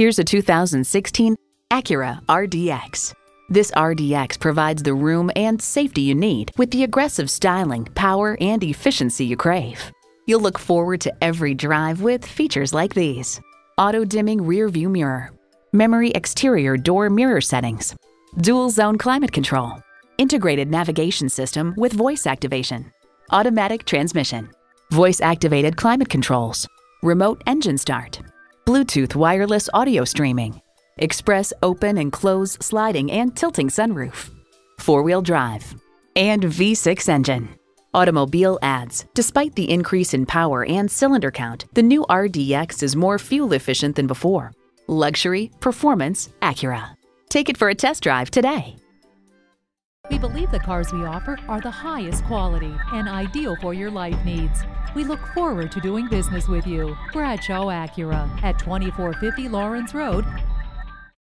Here's a 2016 Acura RDX. This RDX provides the room and safety you need with the aggressive styling, power, and efficiency you crave. You'll look forward to every drive with features like these: auto-dimming rear-view mirror, memory exterior door mirror settings, dual-zone climate control, integrated navigation system with voice activation, automatic transmission, voice-activated climate controls, remote engine start, Bluetooth wireless audio streaming, express open and close sliding and tilting sunroof, four-wheel drive, and V6 engine. Automobile adds, despite the increase in power and cylinder count, the new RDX is more fuel efficient than before. Luxury, performance, Acura. Take it for a test drive today. We believe the cars we offer are the highest quality and ideal for your life needs. We look forward to doing business with you. Bradshaw Acura at 2450 Lawrence Road,